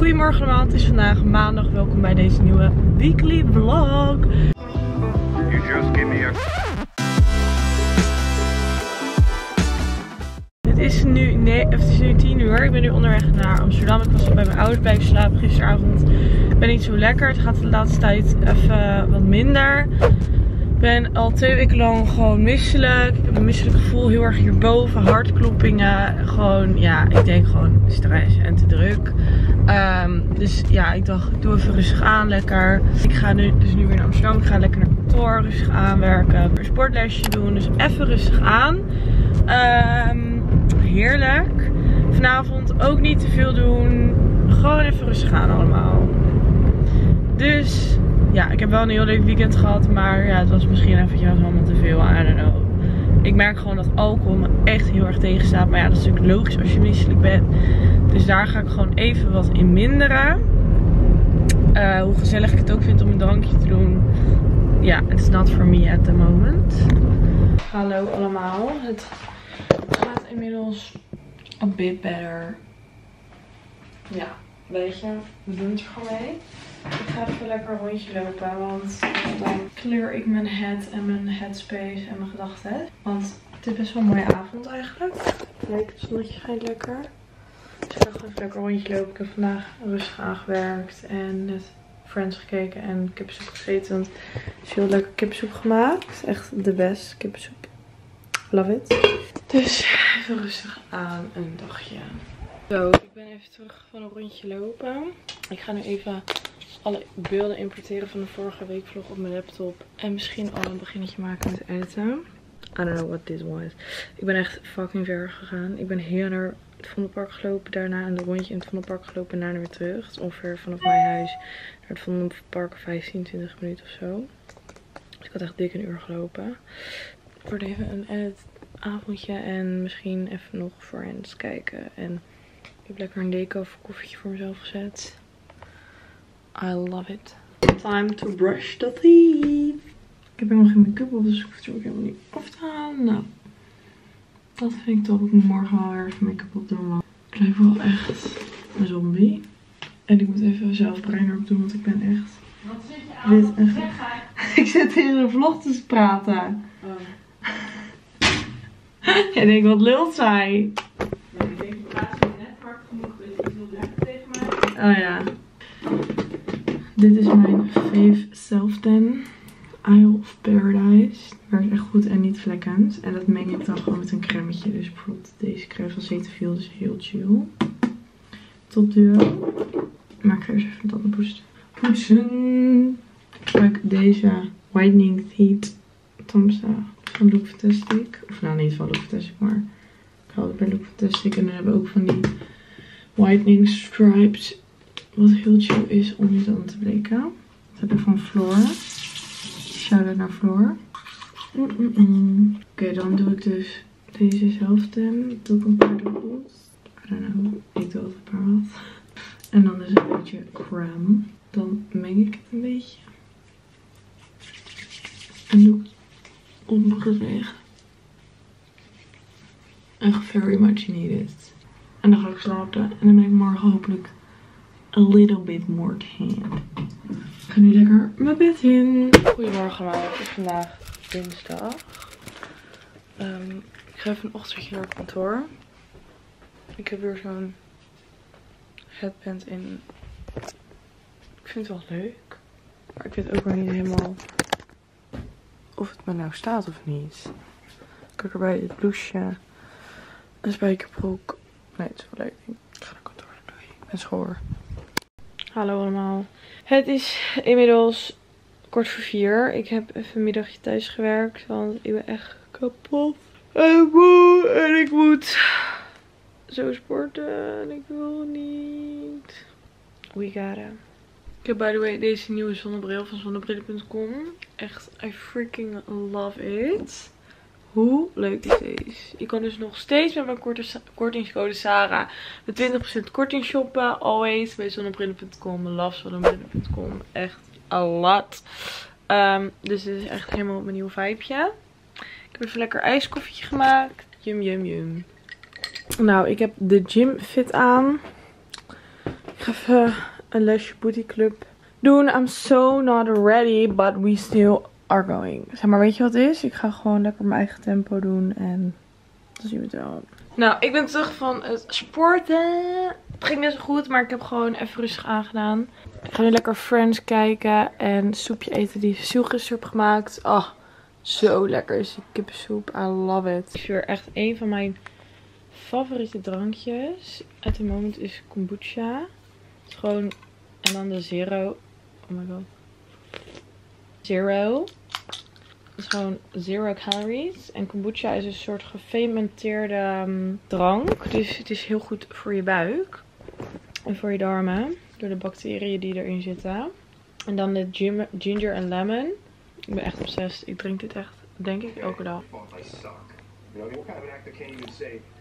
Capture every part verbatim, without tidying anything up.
Goedemorgen allemaal, het is vandaag maandag. Welkom bij deze nieuwe weekly vlog. You just give me a... Het is nu, nee, het is nu tien uur. Ik ben nu onderweg naar Amsterdam. Ik was al bij mijn ouders blijven slapen gisteravond. Ik ben niet zo lekker. Het gaat de laatste tijd even wat minder. Ik ben al twee weken lang gewoon misselijk. Ik heb een misselijk gevoel heel erg hierboven. Hartkloppingen. Gewoon, ja, ik denk gewoon stress en te druk. Um, dus ja, ik dacht, ik doe even rustig aan, lekker. Ik ga nu, dus nu weer naar Amsterdam. Ik ga lekker naar kantoor, rustig aanwerken. Een sportlesje doen, dus even rustig aan. Um, heerlijk. Vanavond ook niet te veel doen. Gewoon even rustig aan allemaal. Dus... ja, ik heb wel een heel leuk weekend gehad, maar ja, het was misschien eventjes allemaal te veel, I don't know. Ik merk gewoon dat alcohol me echt heel erg tegenstaat, maar ja, dat is natuurlijk logisch als je misselijk bent. Dus daar ga ik gewoon even wat in minderen. Uh, hoe gezellig ik het ook vind om een drankje te doen, ja, it's not for me at the moment. Hallo allemaal, het gaat inmiddels a bit better. Ja, weet je, we doen het er gewoon mee. Ik ga even lekker een rondje lopen, want dan kleur ik mijn head en mijn headspace en mijn gedachten. Want het is best wel een mooie avond eigenlijk. Kijk, het zonnetje schijnt lekker. Dus ik ga gewoon even lekker een rondje lopen. Ik heb vandaag rustig aangewerkt en net Friends gekeken en kippensoep gegeten. Want er is heel lekker kippensoep gemaakt. Echt de best kippensoep. Love it. Dus even rustig aan een dagje. Zo, ik ben even terug van een rondje lopen. Ik ga nu even... alle beelden importeren van de vorige week vlog op mijn laptop. En misschien al een beginnetje maken met editen. I don't know what this was. Ik ben echt fucking ver gegaan. Ik ben heel naar het Vondelpark gelopen. Daarna een rondje in het Vondelpark gelopen. En daarna weer terug. Het is ongeveer vanaf mijn huis naar het Vondelpark vijftien, twintig minuten of zo. Dus ik had echt dik een uur gelopen. Ik word even een editavondje. En misschien even nog Friends kijken. En ik heb lekker een deco of koffietje voor mezelf gezet. I love it. Time to brush the teeth. Ik heb helemaal geen make-up op, dus ik hoef het ook helemaal niet af te halen. Nou, dat vind ik top. Ik moet morgen wel weer even make-up op doen. Want ik lijk wel echt een zombie. En ik moet even zelf brein erop doen, want ik ben echt... wat zit je aan te zeggen? Ik zit hier in een vlog te praten. Oh. En ik wat lult zij. Nou, ik denk dat plaats van het netwerk genoeg is. Ik wil lekker tegen mij. Oh ja. Dit is mijn fave self tan. Isle of Paradise. Werkt echt goed en niet vlekkend. En dat meng ik dan gewoon met een crèmetje. Dus bijvoorbeeld deze crème van Cetaphil is heel chill. Top duo. Maar ik ga eerst even een tandenpoetsen. Poetsen. Ik gebruik deze Whitening Heat Tamsa van Look Fantastic. Of nou niet van Look Fantastic, maar ik hou het bij Look Fantastic. En dan hebben we ook van die whitening stripes. Wat heel chill is om je tanden te bleken. Dat heb ik van Floor. Shout-out naar Floor. Mm -mm -mm. Oké, okay, dan doe ik dus deze zelftem. Doe ik een paar druppels. I don't know. Ik doe altijd een paar wat. En dan dus een beetje crème. Dan meng ik het een beetje. En doe ik onbeweegd. Echt very much needed. En dan ga ik slapen. En dan ben ik morgen hopelijk... a little bit more tan. Ik ga nu lekker mijn bed in. Goedemorgen, maar het is vandaag dinsdag. Um, ik ga even een ochtendje naar het kantoor. Ik heb weer zo'n headband in. Ik vind het wel leuk. Maar ik weet ook nog niet helemaal of het me nou staat of niet. Kijk erbij, dit blouseje. Een spijkerbroek. Nee, het is wel leuk. Ik ga naar kantoor. Doei. Ik ben schoor. Hallo allemaal. Het is inmiddels kort voor vier. Ik heb even een middagje thuis gewerkt, want ik ben echt kapot. En moe. En ik moet zo sporten. En ik wil niet. We gotta. Ik heb by the way deze nieuwe zonnebril van zonnebrillen punt com. Echt, I freaking love it. Hoe leuk is deze? Je kan dus nog steeds met mijn kortingscode Sara met twintig procent korting shoppen. Always bij zonnebrillen punt com. Love zonnebrillen punt com. Echt a lot. Um, dus dit is echt helemaal mijn nieuwe vibeje. Ik heb even lekker ijskoffietje gemaakt. Jum, jum, jum. Nou, ik heb de gym fit aan. Ik ga even een lesje booty club doen. I'm so not ready, but we still are going. Zeg maar, weet je wat het is? Ik ga gewoon lekker mijn eigen tempo doen en dan zien we het wel. Nou, ik ben terug van het sporten. Het ging best goed, maar ik heb gewoon even rustig aangedaan. Ik ga nu lekker Friends kijken en soepje eten die Sue gisteren heb gemaakt. Oh, zo lekker is die kippensoep. I love it. Het is weer echt een van mijn favoriete drankjes. At the moment is kombucha. Het is gewoon, en dan de zero. Oh my god. Zero. Het is gewoon zero calories. En kombucha is een soort gefermenteerde um, drank. Dus het is heel goed voor je buik. En voor je darmen. Door de bacteriën die erin zitten. En dan de ginger en lemon. Ik ben echt obsessed. Ik drink dit echt, denk ik, elke dag.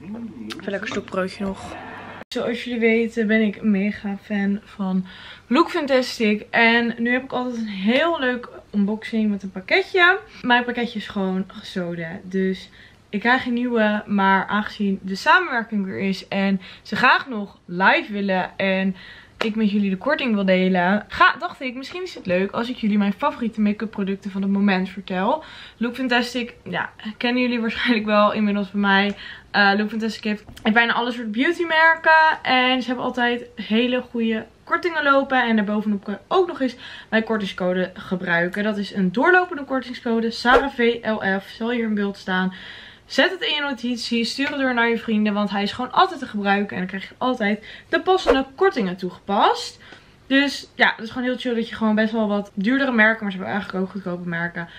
Even lekker stokbroodje nog. Zoals jullie weten ben ik mega fan van Look Fantastic. En nu heb ik altijd een heel leuk unboxing met een pakketje. Mijn pakketje is gewoon gezoden. Dus ik krijg een nieuwe. Maar aangezien de samenwerking er is en ze graag nog live willen en ik met jullie de korting wil delen, Ga, dacht ik, misschien is het leuk als ik jullie mijn favoriete make-up producten van het moment vertel. Look Fantastic, ja, kennen jullie waarschijnlijk wel inmiddels bij mij. Uh, Look Fantastic heeft bijna alle soort beautymerken. En ze hebben altijd hele goede kortingen lopen. En daarbovenop kan je ook nog eens mijn kortingscode gebruiken. Dat is een doorlopende kortingscode, Sara V L F, zal hier in beeld staan. Zet het in je notitie, stuur het door naar je vrienden, want hij is gewoon altijd te gebruiken. En dan krijg je altijd de passende kortingen toegepast. Dus ja, het is gewoon heel chill dat je gewoon best wel wat duurdere merken, maar ze hebben eigenlijk ook goedkope merken,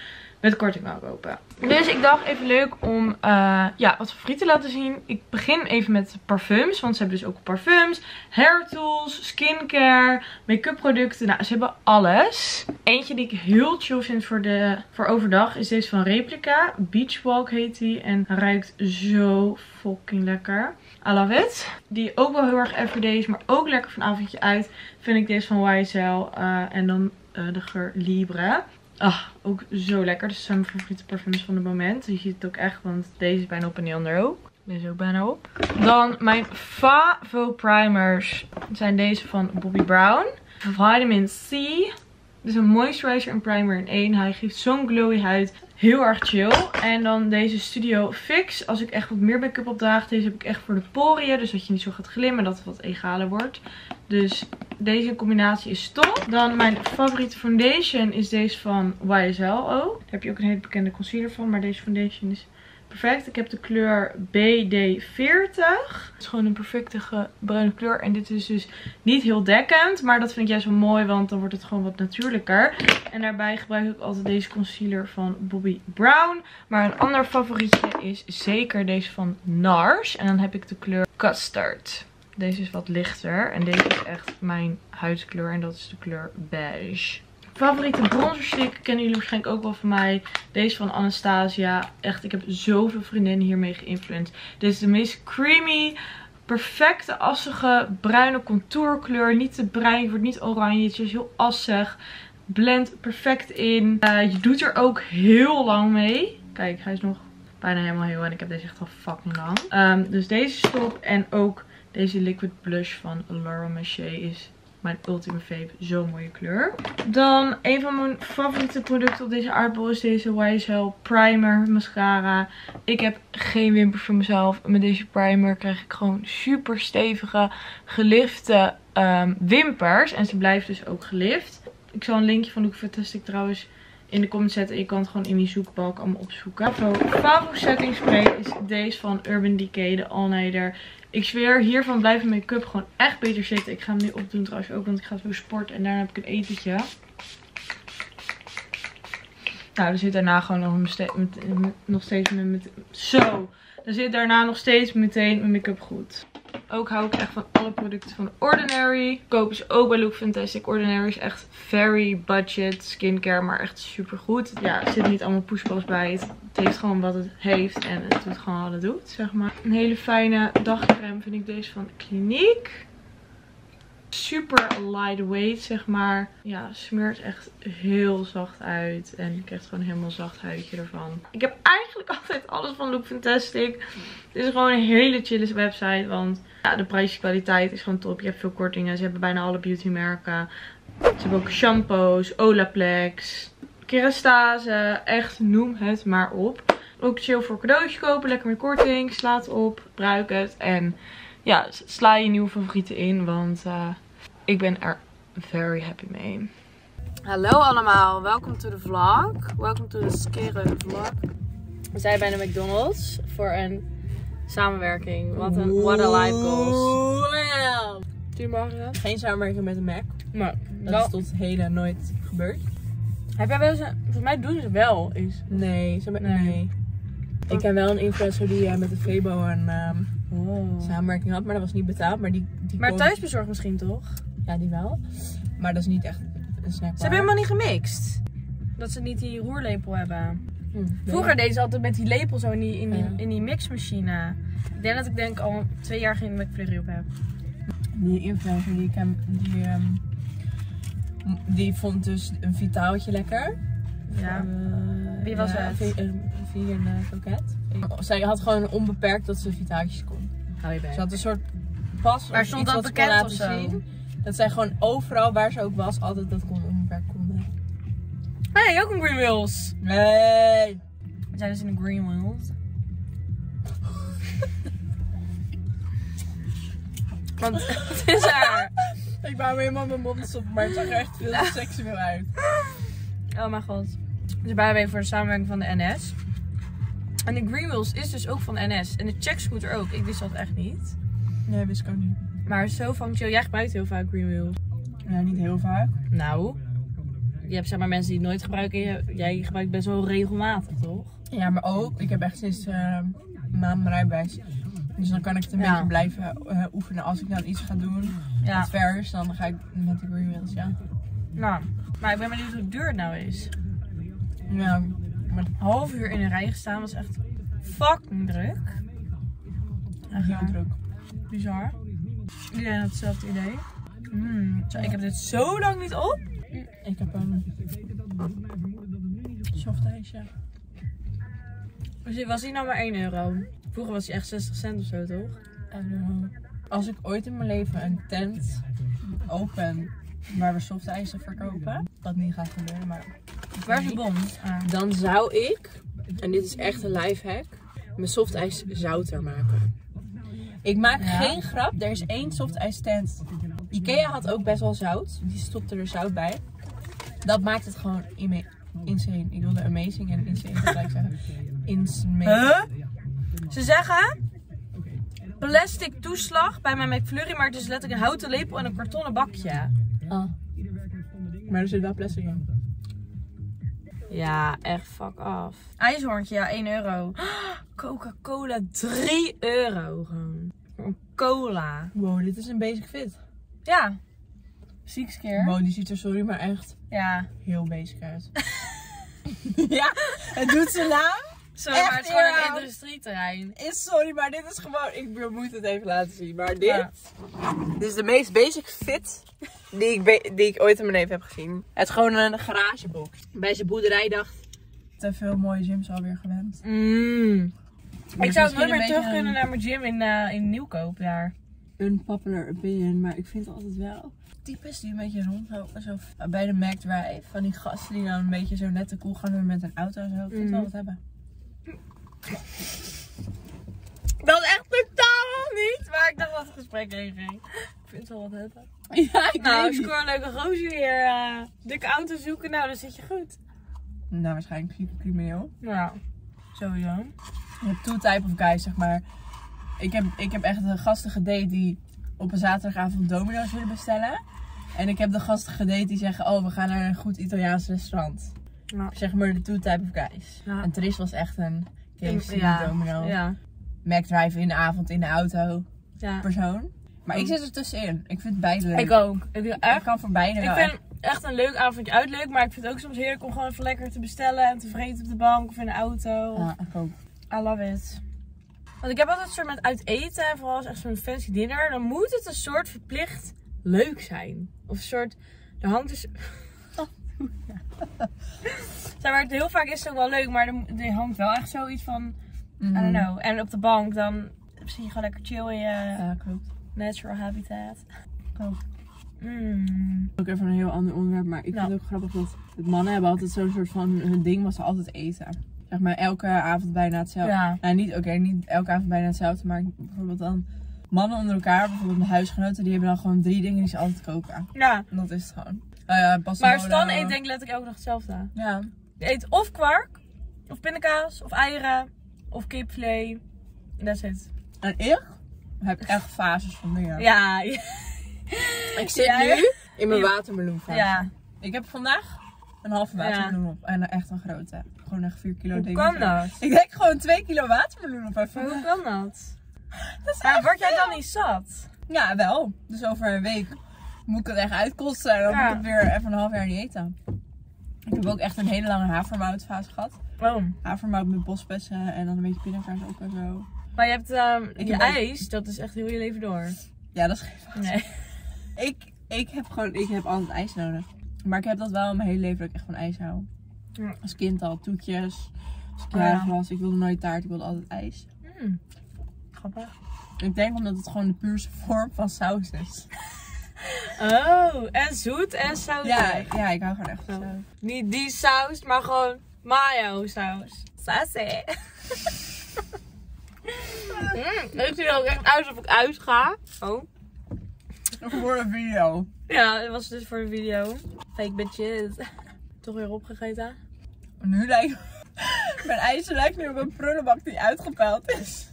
met korting kan kopen. Dus ik dacht even leuk om uh, ja, wat favoriet te laten zien. Ik begin even met parfums, want ze hebben dus ook parfums, hair tools, skincare, make-up producten. Nou, ze hebben alles. Eentje die ik heel chill vind voor, de, voor overdag is deze van Replica. Beachwalk heet die en ruikt zo fucking lekker. I love it. Die ook wel heel erg everyday is, maar ook lekker van avondje uit. Vind ik deze van Y S L uh, en dan uh, de geur Libre. Ah, ook zo lekker. Dus zijn mijn favoriete parfums van het moment. Je ziet het ook echt, want deze is bijna op en die andere ook. Deze is ook bijna op. Dan mijn favo primers zijn deze van Bobbi Brown. Vitamin C. Dit is een moisturizer en primer in één. Hij geeft zo'n glowy huid. Heel erg chill. En dan deze Studio Fix. Als ik echt wat meer make-up opdraag. Deze heb ik echt voor de poriën. Dus dat je niet zo gaat glimmen. Dat het wat egaler wordt. Dus deze combinatie is top. Dan mijn favoriete foundation is deze van Y S L ook. Daar heb je ook een hele bekende concealer van. Maar deze foundation is perfect. Ik heb de kleur B D veertig. Het is gewoon een perfecte bruine kleur. En dit is dus niet heel dekkend. Maar dat vind ik juist wel mooi. Want dan wordt het gewoon wat natuurlijker. En daarbij gebruik ik altijd deze concealer van Bobbi Brown. Maar een ander favorietje is zeker deze van Nars. En dan heb ik de kleur Custard. Deze is wat lichter. En deze is echt mijn huidskleur. En dat is de kleur beige. Favoriete bronzerstick kennen jullie waarschijnlijk ook wel van mij. Deze van Anastasia. Echt, ik heb zoveel vriendinnen hiermee geïnfluenced. Dit is de meest creamy, perfecte, assige, bruine contourkleur. Niet te bruin, wordt niet oranje. Het is heel assig. Blendt perfect in. Uh, je doet er ook heel lang mee. Kijk, hij is nog bijna helemaal heel. En ik heb deze echt al fucking lang. Um, dus deze stop en ook deze liquid blush van Laura Mercier is mijn ultieme fave. Zo'n mooie kleur. Dan een van mijn favoriete producten op deze aardbol is deze Y S L primer mascara. Ik heb geen wimpers voor mezelf. Met deze primer krijg ik gewoon super stevige, gelifte um, wimpers. En ze blijft dus ook gelift. Ik zal een linkje van Look Fantastic trouwens in de comments zetten. Je kan het gewoon in die zoekbalk allemaal opzoeken. Mijn favoriete setting spray is deze van Urban Decay, de All Nighter. Ik zweer, hiervan blijft mijn make-up gewoon echt beter zitten. Ik ga hem nu opdoen trouwens ook, want ik ga zo sporten en daarna heb ik een etentje. Nou, er zit daarna gewoon nog, met, met, nog steeds met, met, zo. Er zit daarna nog steeds meteen mijn make-up goed. Ook hou ik echt van alle producten van Ordinary. Kopen ze ook bij Look Fantastic. Ordinary is echt very budget skincare, maar echt super goed. Ja, er zitten niet allemaal poespas bij. Het heeft gewoon wat het heeft en het doet gewoon wat het doet, zeg maar. Een hele fijne dagcreme vind ik deze van Clinique. super lightweight, zeg maar. Ja, smeert echt heel zacht uit. En ik krijg gewoon helemaal zacht huidje ervan. Ik heb eigenlijk altijd alles van Look Fantastic. Het is gewoon een hele chille website. Want ja, de prijskwaliteit is gewoon top. Je hebt veel kortingen. Ze hebben bijna alle beautymerken. Ze hebben ook shampoos, Olaplex, Kerastase. Echt, noem het maar op. Ook chill voor cadeautjes kopen. Lekker met korting. Slaat op. Gebruik het. En ja, sla je nieuwe favorieten in. Want uh, ik ben er very happy mee. Hallo allemaal. Welkom to the vlog. Welkom to the skere vlog. We zijn bij de McDonald's voor een samenwerking. Wat een what a life goals. Wow. Goedemorgen. Geen samenwerking met een Mac. Maar dat wel. Is tot heden nooit gebeurd. Heb jij wel eens een... Volgens mij doen ze wel eens. Nee, ze met... nee. nee. Ik ken wel een influencer die uh, met de Febo een um, wow. samenwerking had, maar dat was niet betaald. Maar, die, die maar komen... thuisbezorgd misschien toch? Ja, die wel. Maar dat is niet echt een snackbar. Ze hebben helemaal niet gemixt. Dat ze niet die roerlepel hebben. Hm, nee. Vroeger deden ze altijd met die lepel zo in die, in die, ja. in die mixmachine. Ik denk dat ik denk al twee jaar geen McFlurry op heb. Die influencer die ik heb, die, um, die vond dus een vitaaltje lekker. Ja. Uh, Wie was uh, het? Een vegan koket. Zij had gewoon onbeperkt dat ze vitaaltjes kon. Hou je bij. Ze had een soort pas waar stond iets dat wat bekend of zo. Zien, dat zij gewoon overal waar ze ook was altijd dat kon onbeperkt konden. Hé, hey, ook een Greenwheels. Nee. We zijn dus in de Greenwheels. Want het is haar. Ik wou me helemaal mijn mond stoppen, maar het zag er echt veel ja. seksueel uit. Oh mijn god. Dus bij mij voor de samenwerking van de N S. En de Greenwheels is dus ook van de N S. En de checkscooter ook. Ik wist dat echt niet. Nee, wist ik ook niet. Maar zo functioneel. Jij gebruikt heel vaak Greenwheels. Nou, niet heel vaak. Nou, je hebt zeg maar mensen die het nooit gebruiken. Jij gebruikt best wel regelmatig, toch? Ja, maar ook. Ik heb echt sinds uh, maand mijn rijbewijs. Dus dan kan ik het een ja. beetje blijven uh, oefenen. Als ik nou iets ga doen, ja. wat vers, dan ga ik met de Greenwheels, ja. Nou, maar ik ben benieuwd hoe duur het nou is. Ja, maar een half uur in een rij gestaan was echt fucking druk. Echt heel druk. Bizar. Iedereen had hetzelfde idee. Mm. Zo, ik heb dit zo lang niet op. Ik heb een soft ijsje. Dus was die nou maar één euro? Vroeger was die echt zestig cent of zo, toch? En als ik ooit in mijn leven een tent open waar we soft ijsje verkopen, wat niet gaat gebeuren, maar... Waar is die bom? Ah. Dan zou ik, en dit is echt een lifehack, mijn softijs zouter maken. Ik maak ja. geen grap, er is één softijs tent. Ikea had ook best wel zout, die stopte er zout bij. Dat maakt het gewoon insane. Ik wilde amazing en insane tegelijk zeggen. Insane. Huh? Ze zeggen plastic toeslag bij mijn McFlurry, maar het is letterlijk een houten lepel en een kartonnen bakje. Oh. Maar er zit wel plastic in. Ja, echt fuck af. IJshoorntje, ja, één euro. Coca-Cola, drie euro gewoon. Cola. Wow, dit is een basic fit. Ja. Zieks keer. Wow, die ziet er, sorry, maar echt ja. heel basic uit. Ja, het doet zijn naam. Sorry, echt, maar het is gewoon een industrieterrein. Is, sorry, maar dit is gewoon... Ik moet het even laten zien, maar dit... Ja. Dit is de meest basic fit die ik, die ik ooit in mijn leven heb gezien. Het is gewoon een garagebox. Bij zijn boerderij dacht... Te veel mooie gyms alweer gewend. Mm. Ik zou het nooit meer terug kunnen naar mijn gym in, uh, in Nieuwkoop daar. Unpopular opinion, maar ik vind het altijd wel... Types die een beetje rondlopen, zo bij de McDrive. Van die gasten die nou een beetje zo net te koel gaan doen met een auto en zo. Ik vind het wel wat hebben. Dat echt totaal niet, maar ik dacht dat het gesprek heen ging. Ik vind het wel wat hebben. Ja, ik nou, scoor een leuke roosje weer. Uh, dikke auto zoeken, nou dan zit je goed. Nou, waarschijnlijk zie ik het crimineel. Ja, sowieso. Je hebt two type of guys, zeg maar. Ik heb, ik heb echt de gasten gedate die op een zaterdagavond domino's willen bestellen. En ik heb de gasten gedate die zeggen, oh we gaan naar een goed Italiaans restaurant. Ja. Zeg maar de two type of guys. Ja. En Tris was echt een... Kees, ja, domino, ja. McDrive in de avond in de auto, ja. persoon. Maar ik zit er tussenin. Ik vind beide leuk. Ik ook. Ik, echt, ik kan voor beide. Ik vind echt. echt een leuk avondje uit leuk, maar ik vind het ook soms heerlijk om gewoon even lekker te bestellen en te vreten op de bank of in de auto. Ja, ik ook. I love it. Want ik heb altijd een soort met uit eten, vooral als echt zo'n fancy dinner, dan moet het een soort verplicht leuk zijn. Of een soort, de hand is... Zij werkt heel vaak, is het ook wel leuk, maar de, de hand wel echt zoiets van, mm. I don't know. En op de bank dan zie je gewoon lekker chill in je ja, klopt. natural habitat. Klopt. Mm. Ook even een heel ander onderwerp, maar ik nou. vind het ook grappig dat het mannen hebben altijd zo'n soort van, hun ding was altijd eten. Zeg maar elke avond bijna hetzelfde. Ja. Nou, niet, oké, okay, niet elke avond bijna hetzelfde, maar bijvoorbeeld dan mannen onder elkaar, bijvoorbeeld mijn huisgenoten, die hebben dan gewoon drie dingen die ze altijd koken. Ja. En dat is het gewoon. Nou ja, maar Stan eet denk ik letterlijk elke dag hetzelfde. Ja. Je eet of kwark, of pindakaas, of eieren, of kipfilet. That's it. En ik heb echt fases van dingen. Ja. ja. Ik zit ja. nu in mijn watermeloenfase. Ja. Ik heb vandaag een halve watermeloen ja. op. En echt een grote. Gewoon echt vier kilo. Hoe ding. Hoe kan dat? Ik denk gewoon twee kilo watermeloen op. Even. Hoe kan dat? dat is maar word jij dan niet zat? Ja, wel. Dus over een week moet ik het echt uitkosten. En dan ja. moet ik het weer even een half jaar niet eten. Ik heb ook echt een hele lange havermoutfase gehad. Oh. Havermout met bosbessen en dan een beetje pindakaas ook en zo. Maar je hebt um, ik je heb ijs, ook... dat is echt heel je leven door. Ja, dat is geen vast. Nee. ik, ik heb gewoon, ik heb altijd ijs nodig. Maar ik heb dat wel mijn hele leven, dat ik echt van ijs hou. Ja. Als kind al, toetjes. Als ik jarig was, ja. ik wilde nooit taart, ik wilde altijd ijs. Mm. Grappig. Ik denk omdat het gewoon de puurste vorm van saus is. Oh, en zoet en saus. Ja, ja, ik hou gewoon echt van saus. Niet die saus, maar gewoon mayo saus. Sausé. mm, ik zie er ook echt uit alsof ik uitga. Oh. Voor een video. Ja, dat was dus voor een video. Fake bitches. Toch weer opgegeten? Nu lijkt mijn ijsje lijkt nu op een prullenbak die uitgepeld is.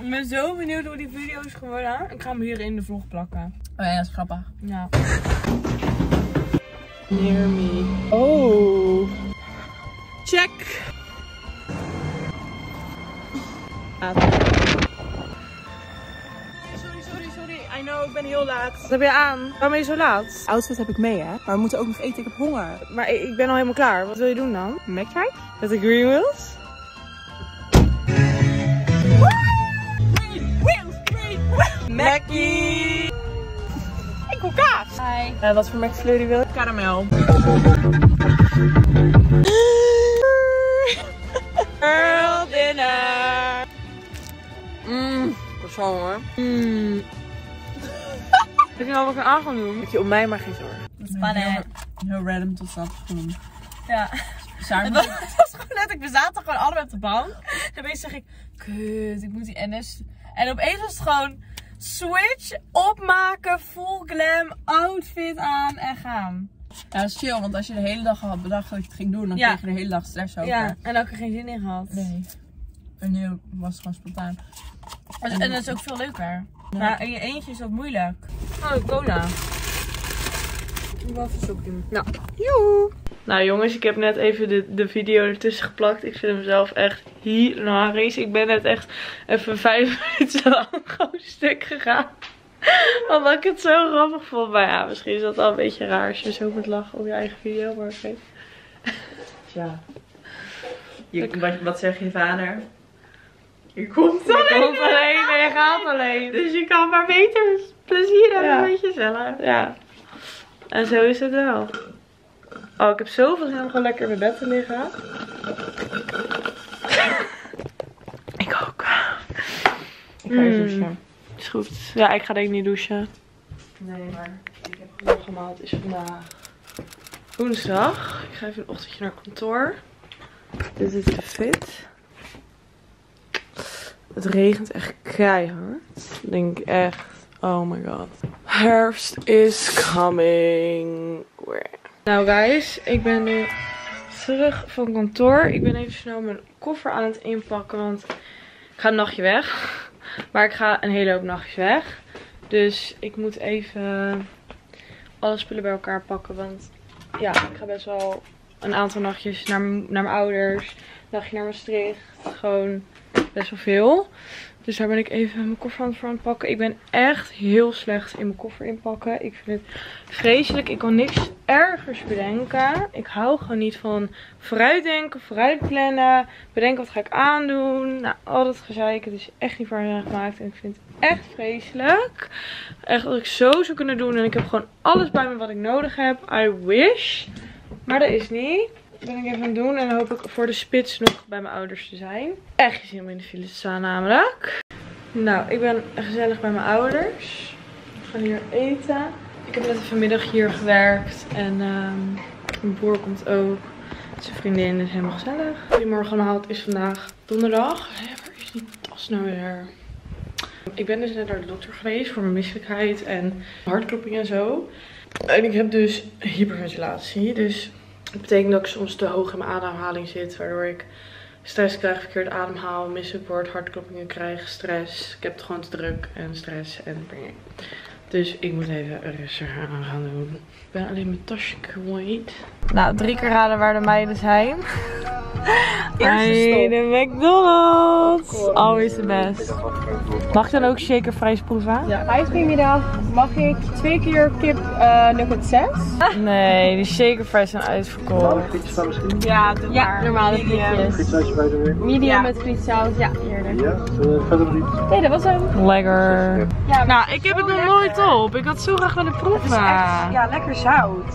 Ik ben zo benieuwd hoe die video is geworden. Ik ga hem hier in de vlog plakken. Oh ja, dat is grappig. Ja. Near me. Oh. Check. Sorry, sorry, sorry. I know, ik ben heel laat. Wat heb je aan? Waarom ben je zo laat? Outfit heb ik mee, hè. Maar we moeten ook nog eten. Ik heb honger. Maar ik ben al helemaal klaar. Wat wil je doen dan? Mac-try? Met de Greenwheels? Mackie! Ik wil kaas! Hi. Uh, wat voor McFlurry wil je? Karamel. Girl dinner! Mmm, croissant hoor. Mmm. Ik nou wat ik er aan gaan doen. Heb je op mij maar geen zorgen. Spannend. Heel, heel random tot dat genoemd. Ja. Het was, het was gewoon letterlijk, we zaten gewoon allebei op de bank. En opeens zeg ik, kut, ik moet die N S. En opeens was het gewoon switch, opmaken, full glam, outfit aan en gaan. Ja, dat is chill, want als je de hele dag had bedacht dat je het ging doen, dan ja. kreeg je de hele dag stress over. Ja, en ook er geen zin in gehad. Nee. En nu was het gewoon spontaan. En, en dat is ook veel leuker. Ja. Maar in je eentje is dat moeilijk. Oh, cola. Ik wil even soepje. Nou, joe! Nou jongens, ik heb net even de, de video ertussen geplakt. Ik vind hem zelf echt hilarisch. Ik ben net echt even vijf minuten lang gewoon stuk gegaan. Omdat ik het zo grappig vond. Maar ja, misschien is dat al een beetje raar als je zo moet lachen op je eigen video. Maar oké. Ja. Je, wat, wat zeg je vader? Je komt alleen. Je komt alleen en je gaat alleen. Dus je kan maar beter plezier hebben ja. met jezelf. Ja. En zo is het wel. Oh, ik heb zoveel zin om gewoon lekker in mijn bed te liggen. Ik ook. Ik ga even douchen. Mm, is goed. Ja, ik ga denk ik niet douchen. Nee, maar ik heb genoeg gemaald. Het is vandaag woensdag. Ik ga even een ochtendje naar kantoor. Dit is de fit. Het regent echt keihard. Ik denk echt, oh my god. Herfst is coming. Where? Nou guys, ik ben nu terug van kantoor. Ik ben even snel mijn koffer aan het inpakken, want ik ga een nachtje weg. Maar ik ga een hele hoop nachtjes weg. Dus ik moet even alle spullen bij elkaar pakken, want ja, ik ga best wel een aantal nachtjes naar, naar mijn ouders. Een nachtje naar Maastricht, gewoon best wel veel. Dus daar ben ik even mijn koffer aan het voor aan het pakken. Ik ben echt heel slecht in mijn koffer inpakken. Ik vind het vreselijk. Ik kan niks ergers bedenken. Ik hou gewoon niet van vooruitdenken, vooruitplannen. Bedenken wat ga ik aandoen. Nou, al dat gezeik. Het is echt niet voor me gemaakt. En ik vind het echt vreselijk. Echt dat ik zo zou kunnen doen. En ik heb gewoon alles bij me wat ik nodig heb. I wish. Maar dat is niet. Dat ben ik even aan het doen en dan hoop ik voor de spits nog bij mijn ouders te zijn. Echt geen zin om in de file te staan namelijk. Nou, ik ben gezellig bij mijn ouders. We gaan hier eten. Ik heb net vanmiddag hier gewerkt en um, mijn broer komt ook. Zijn vriendin is helemaal gezellig. Die morgen haalt is vandaag donderdag. Hé, waar is die tas nou weer? Ik ben dus net naar de dokter geweest voor mijn misselijkheid en hartklopping en zo. En ik heb dus hyperventilatie, dus... Dat betekent dat ik soms te hoog in mijn ademhaling zit, waardoor ik stress krijg, verkeerd ademhaal, misselijk word, hartkloppingen krijg, stress. Ik heb het gewoon te druk en stress en dus ik moet even rustig aan gaan doen. Ik ben alleen mijn tasje kwijt. Nou, drie keer raden waar de meiden zijn. Hey, de McDonald's. Always the best. Mag ik dan ook shaker fries proeven? Ja. Vrijdagmiddag mag ik twee keer kip uh, nugget zes? Nee, de shaker fries zijn uitverkocht. Normale frietsaus misschien? Ja, doe ja, maar. Normale frietjes. Frietsausje bij de weer. Medium ja. Met frietsaus, ja, eerder. Ja, verder niet. Nee, dat was hem. Lekker. Ja, nou, ik heb het nog nooit op. Ik had zo graag willen proeven. Het is echt, ja, lekker zout.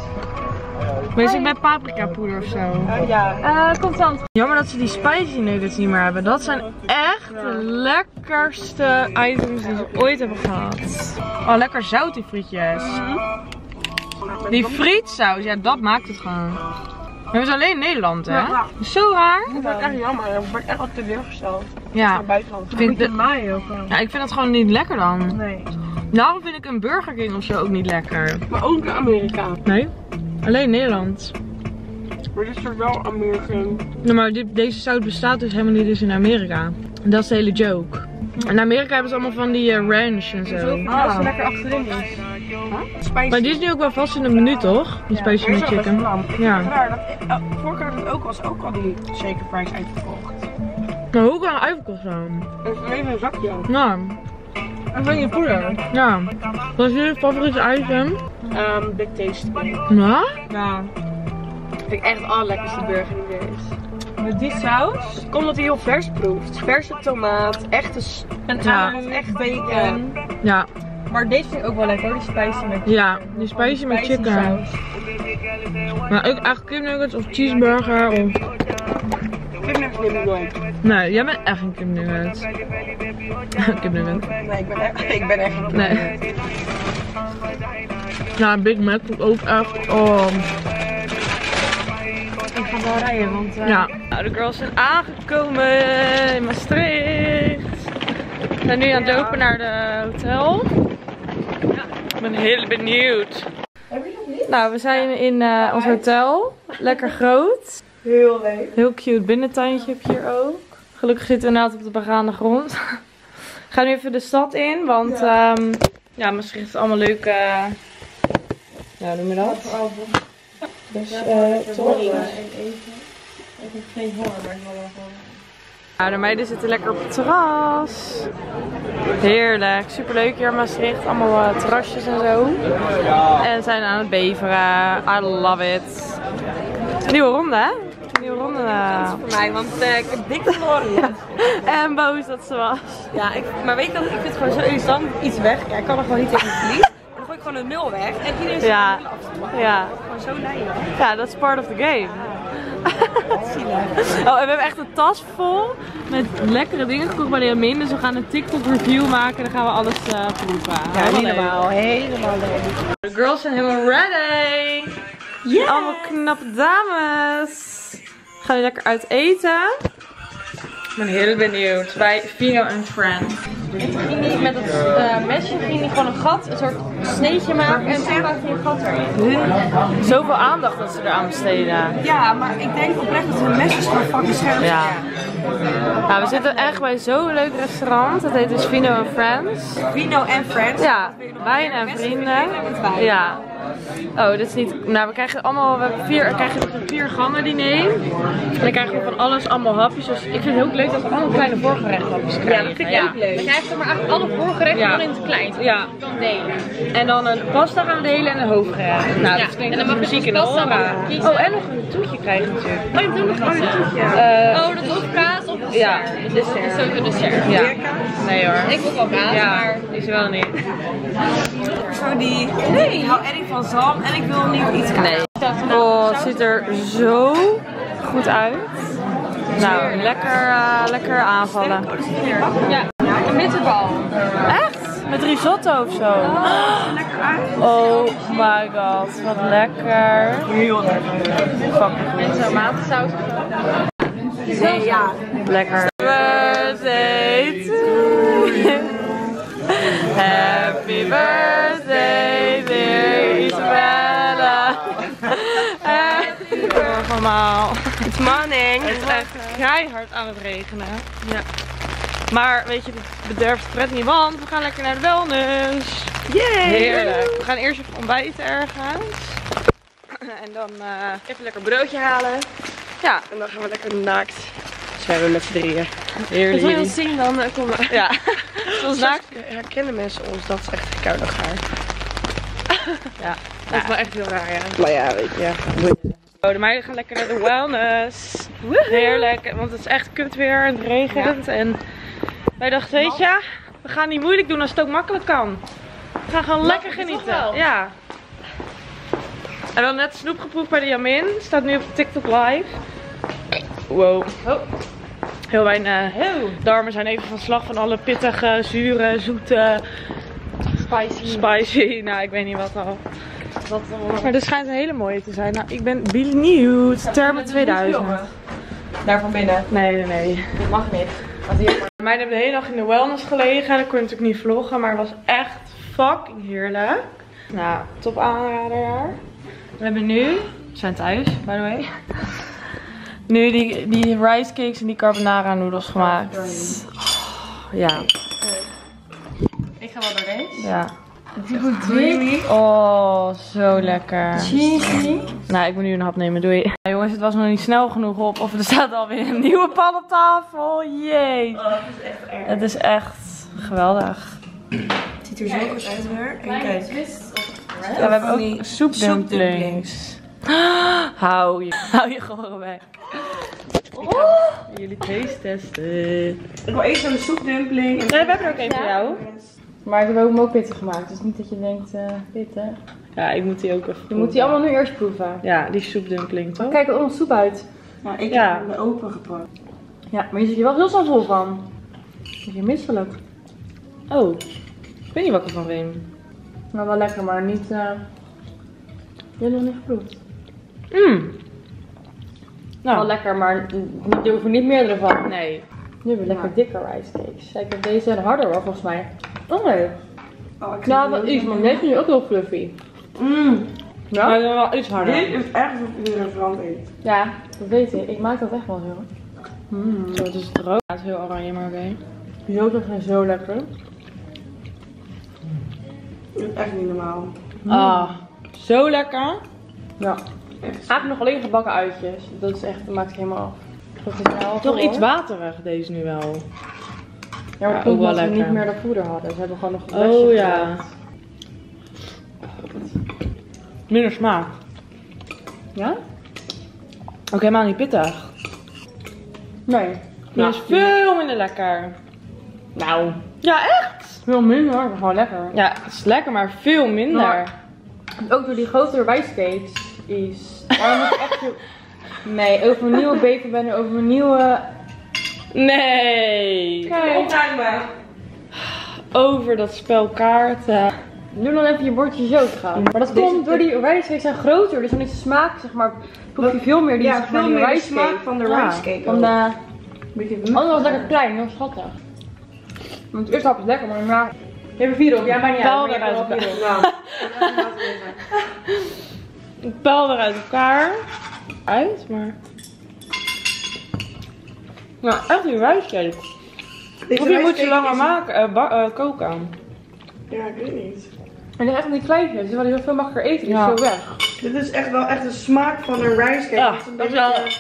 Meestal oh, ja. Met paprika poeder of zo. Uh, ja, uh, constant. Jammer dat ze die spicy nuggets niet meer hebben. Dat zijn echt de lekkerste items die ze ooit hebben gehad. Oh, lekker zout die frietjes. Mm-hmm. Die frietsaus, ja, dat maakt het gewoon. Dat is alleen in Nederland, hè? Ja. Zo raar. Dat vind ik echt jammer. Ik word echt wat teleurgesteld. Ja. Naar buitenland. Ik vind het maai ook. Ja, ik vind dat gewoon niet lekker dan. Nee. Daarom vind ik een Burger King of zo ook niet lekker. Maar ook naar Amerika. Nee. Alleen Nederland. Maar dit is toch wel Amerika? Nee, maar dit, deze zout bestaat dus helemaal niet dus in Amerika. Dat is de hele joke. In Amerika hebben ze allemaal van die uh, ranch en zo. Dat is ah. Zo lekker achterin is. Huh? Maar dit is nu ook wel vast in het menu toch? Die ja, spicy chicken. Ja. Ja. Vorige keer dat het ook was, ook al die shaker fries uitverkocht. Nou, hoe kan het uitverkocht zijn? Dat is even een zakje. Nou. En van je poeder. Ja. Wat is jullie favoriete item? Um, big Tasty. Ja? Ja. Dat vind ik echt alle lekkerste burger die er is. Met die saus komt dat hij heel vers proeft. Verse tomaat, echte een ja. Aard, echt bacon. Ja. Maar deze vind ik ook wel lekker hoor, die spicy met chicken. Ja, die spicy met spicy chicken. Saus. Maar ook eigenlijk kipnuggets of cheeseburger of... Kipnuggets vind ik nooit. Nee, jij bent echt een kipnugget. Kipnugget. Nee, ik ben echt, ik ben echt een nee. Ja, Big Mac doet ook echt. Oh. Ik ga wel rijden, want. Uh... Ja. Nou, de girls zijn aangekomen in Maastricht. We zijn nu aan het lopen naar het hotel. Ja. Ik ben heel benieuwd. Nou, we zijn in uh, ons hotel. Lekker groot. Heel leuk. Heel cute binnentuintje heb je hier ook. Gelukkig zitten we inderdaad op de begane grond. We gaan nu even de stad in, want. Ja, um, ja Maastricht is allemaal leuk. Uh, Nou, noem je dat? Dus, eh, toren. Ik heb geen honger, maar ik wil wel van. Nou, de meiden zitten lekker op het terras. Heerlijk, superleuk hier in Maastricht. Allemaal uh, terrasjes en zo. En zijn aan het beveren. I love it. Nieuwe ronde, hè? Nieuwe ronde. Uh... Dat is voor mij, want uh, ik heb dik verloren. Ja. En boos dat ze was. Ja, ik, maar weet je dat? Ik vind het gewoon zo irritant. Iets weg. Ja, ik kan er gewoon niet tegen verliezen. Gewoon een nul weg en iedereen is ja. Ja. Gewoon zo leien. Ja, dat is part of the game. Ah. Oh, en we hebben echt een tas vol met lekkere dingen gekocht bij de Jamin. Dus we gaan een TikTok review maken en dan gaan we alles uh, proeven. Ja, helemaal helemaal, leuk. helemaal leuk. De girls zijn helemaal ready. Yes. Allemaal knappe dames. We gaan nu lekker uit eten. Ik ben heel benieuwd. Bij Fino and Friends. En toen ging hij met het uh, mesje ging hij gewoon een gat, een soort sneetje maken en toen maakte hij een gat erin. Hun, zoveel aandacht dat ze eraan besteden. Ja, maar ik denk oprecht dat hun mesjes gewoon fucking scherp zijn. Ja. Nou, we zitten echt bij zo'n leuk restaurant. Dat heet dus Fino and Friends. Fino and Friends. Ja, wijn en vrienden. Ja. Oh, dit is niet... Nou, we krijgen allemaal... We hebben vier, we krijgen een vier gangen diner. En dan krijgen we van alles allemaal hapjes. Dus ik vind het heel ook leuk dat we allemaal kleine voorgerechtjes krijgen. Ja, dat vind ik ja. ook leuk. Dan krijgen we maar eigenlijk alle voorgerechten ja. in het klein. Ja. Dan delen. En dan een pasta gaan we delen en een hoofdgerecht. Nou, ja. dat klinkt en dan mag muziek in de oren. Oh, en nog een toetje krijgen natuurlijk. Oh, je doet nog een toetje. Uh, oh, dat is of kaas of dessert. Ja, dessert. Dat is ook een dessert. Ja. Nee hoor. Ik wil wel kaas, ja. maar... is wel niet. Zo die... Nee, ik hou erg van zalm en ik wil niet iets krijgen. Nee. Oh, het ziet er zo goed uit. Nou, lekker, uh, lekker aanvallen. Ja, een bitterbal. Echt? Met risotto of zo? Oh my god, wat lekker. Heel lekker. Met zo'n matensaus. Nee, ja. Lekker. Birthday to you. Happy birthday dear Isabella. Happy birthday. Allemaal. It's morning. Het is echt keihard aan het regenen. Ja. Maar weet je, het bederft het pret niet, want we gaan lekker naar de wellness. Yay. Heerlijk. We gaan eerst even ontbijten ergens. En dan uh, even lekker broodje halen. Ja, en dan gaan we lekker naakt. Zijn we met z'n drieën. Heerlijk. Als we ons zien dan uh, komen we. Ja. Soms naakt herkennen mensen ons, dat is echt gekoudig haar. Ja. Dat is wel echt heel raar, ja. Maar ja, weet je. Ja. Oh, de meiden gaan lekker naar de wellness. Heerlijk, want het is echt kut weer en het regent. Ja. En wij dachten, weet je, we gaan niet moeilijk doen als het ook makkelijk kan. We gaan gewoon lekker genieten. Ja. En dan net snoep geproefd bij de Jamin. Staat nu op TikTok live. Wow. Oh. Heel mijn uh, darmen zijn even van slag van alle pittige, zure, zoete, spicy. spicy. Nou, ik weet niet wat al. Wat al. Maar er schijnt een hele mooie te zijn. Nou, ik ben benieuwd. Termen tweeduizend. Daar van binnen? Nee, nee, nee. Dat mag niet. De meiden hebben de hele dag in de wellness gelegen. Dat kon je natuurlijk niet vloggen, maar het was echt fucking heerlijk. Nou, top aanrader. We hebben nu, we zijn thuis, by the way. Nu die, die rice cakes en die carbonara noedels gemaakt. Oh, ja. Ik ga wel door deze. Ja. Doei. Oh, zo lekker. Cheesy. Nou, ik moet nu een hap nemen. Doei. Nou, jongens, het was nog niet snel genoeg op. Of er staat alweer een nieuwe pan op tafel. Jee. Oh, dat is echt erg. Het is echt geweldig. Het ziet er zo goed uit weer. En kijk. Ja, we hebben ook soepdumplings. Hou je, hou je gewoon bij. Oh. Jullie taste testen. Ik wil even zo'n soepdumpling. Nee, we hebben er ook één voor jou. Maar ik heb hem ook pittig gemaakt, dus niet dat je denkt uh, pittig. Ja, ik moet die ook even proeven. Je moet die allemaal nu eerst proeven. Ja, die soepdumpling toch? Kijk er allemaal soep uit. Nou, ik ja. heb hem open gepakt. Ja, maar je zit hier wel heel snel vol van. Ben je misselijk? Oh, ik weet niet wat ik ervan vind. Nou, wel lekker, maar niet... Uh... Je hebt nog niet geproefd. Mmm. Nou, wel lekker, maar er hoeven niet meer ervan. Nee. Nu hebben we lekker ja. dikke rice cakes. Kijk, deze zijn harder hoor, volgens mij. Oh nee. Oh, ik nou, wel iets, maar deze is ook heel fluffy. Mmm. Ja? Maar zijn wel iets harder. Dit is echt een restaurant eet. Ja, dat weet ik. Ik maak dat echt wel heel. Mmm. Zo, het is droog. Ja, het is heel oranje, maar oké. Okay. Die yoghurt zijn zo lekker. Dat is echt niet normaal. Mm. Ah, zo lekker. Ja. Eigenlijk nog alleen gebakken uitjes. Dat is echt, dat maakt het helemaal af. Toch hoor. Iets waterig deze nu wel. Ja, maar ja, ook wel lekker. We niet meer dat poeder hadden. Ze hebben gewoon nog een oh ja. Minder smaak. Ja? Ook helemaal niet pittig. Nee. Die ja, is veel minder lekker. Nou. Ja, echt? Veel minder, maar gewoon lekker. Ja, het is lekker, maar veel minder. Maar, ook door die grotere wijscakes is. Oh, echt... Nee, over mijn nieuwe beker ben ik over mijn nieuwe. Nee. Kijk. Over dat spel kaarten. Doe dan even je bordje zo gaan. Maar dat komt door die rijstcakes zijn groter, dus dan is de smaak zeg maar proef je veel meer die ja, veel meer de smaak van de rijstcake. Van de. Anders was lekker klein, heel schattig. Want het eerste hap is lekker, maar daarna. Je hebt er vier op, jij maakt niet uit. Ik heb er vier op. Ik peil eruit elkaar. Uit, maar. Nou, echt een rijstcake. Of je moet je langer maken, uh, uh, koken. Ja, ik weet niet. En echt niet kleintjes, ze hadden heel veel makkelijker eten, die ja. is zo weg. Dit is echt wel echt de smaak van een rijstcake. Ja, dat is, dat is wel... Uh...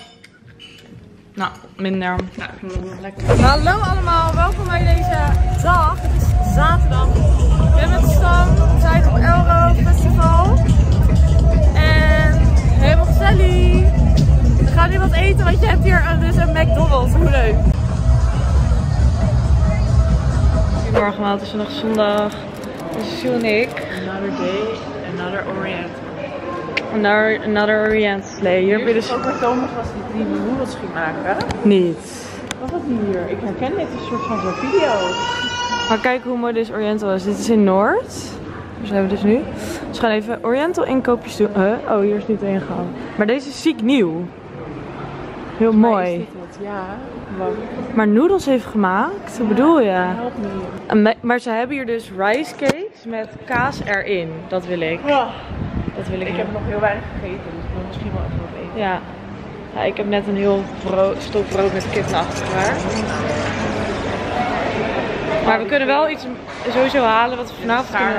Nou, minder. Nou, ik vind het wel lekker. Hallo allemaal, welkom bij deze dag. Het is zaterdag. Ik ben met Stan, we zijn op Elrow Festival. En helemaal gezellig. We gaan nu wat eten, want je hebt hier uh, dus een McDonald's. Hoe leuk. Goedemorgen, het is nog zondag. Dus Jules en ik. Another day, another Oriental. Another, another Oriental sleigh. Hier heb je dus... ook een was die die noedels ging maken. Niet. Wat was die hier? Ik herken dit een soort van zo'n video. Maar kijk hoe mooi dit Oriental is. Dit is in Noord. Daar zijn we dus nu. Dus we gaan even Oriental inkoopjes doen. Huh? Oh, hier is niet één gehaald. Maar deze is ziek nieuw. Heel mooi. Is dit het? Ja. Maar noedels heeft gemaakt? Wat bedoel je? Maar ze hebben hier dus rice cakes met kaas erin. Dat wil ik. Ja. Dat wil ik. Ik heb nog heel weinig gegeten, dus ik wil misschien wel even wat eten. Ja. Ja, ik heb net een heel stok brood met kip naar achter elkaar. Maar we kunnen wel iets sowieso halen wat we vanavond kunnen.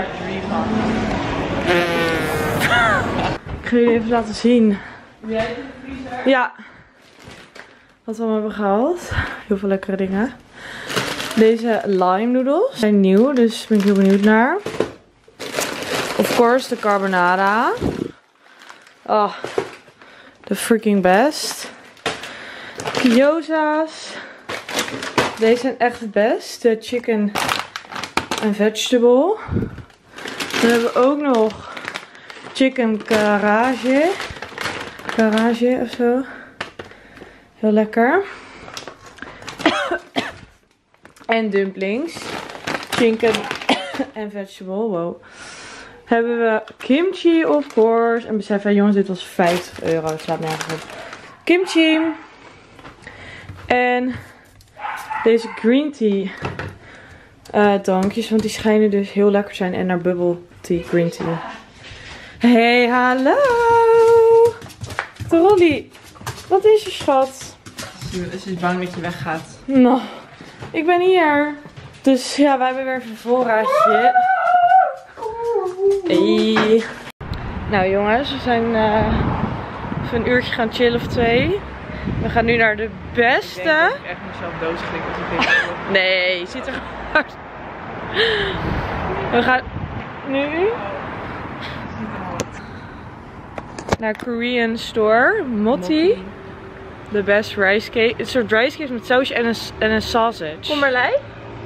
Ik ga jullie even laten zien. Jij hebt een vriezer? Ja. Wat we allemaal hebben gehaald. Heel veel lekkere dingen. Deze lime noedels zijn nieuw, dus ben ik heel benieuwd naar. Of course, de carbonara. Oh, de freaking best. Gyoza's. Deze zijn echt het best. De chicken en vegetable. Dan hebben we ook nog chicken karage. Karage of zo. Heel lekker. En dumplings. Chicken en vegetable. Wow. Hebben we kimchi, of course. En besef, hè, jongens, dit was vijftig euro. Het slaat nergens op. Kimchi. En deze green tea uh, drankjes. Want die schijnen dus heel lekker zijn. En naar bubble tea, green tea. Hey, hallo. Trolly. Wat is je, schat? Ze is bang dat je weggaat. Nou, ik ben hier. Dus ja, wij hebben weer even een voorraadje. Hey. Nou jongens, we zijn uh, even een uurtje gaan chillen of twee. We gaan nu naar de beste. Ik denk dat ik echt mezelf doodschrik als ik dit doe. Nee, je ziet er hard. We gaan nu naar Korean store. Motti. De best rice cake. Een soort rice cake met sausje en een, en een sausage. Kom maar lei.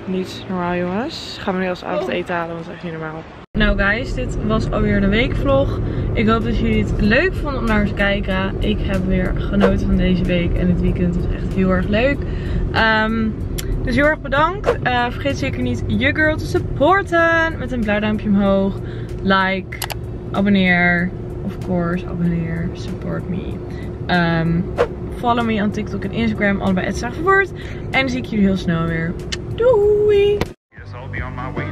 Niet normaal jongens. Gaan we nu als avondeten halen, want het is echt niet normaal. Nou guys, dit was alweer een weekvlog. Ik hoop dat jullie het leuk vonden om naar te kijken. Ik heb weer genoten van deze week en het weekend was echt heel erg leuk. Um, dus heel erg bedankt. Uh, vergeet zeker niet je girl te supporten. Met een blauw duimpje omhoog. Like, abonneer. Of course, abonneer. Support me. Um, follow me on TikTok en Instagram. Allebei at Sara Verwoerd. En dan zie ik jullie heel snel weer. Doei! Yes, I'll be on my way.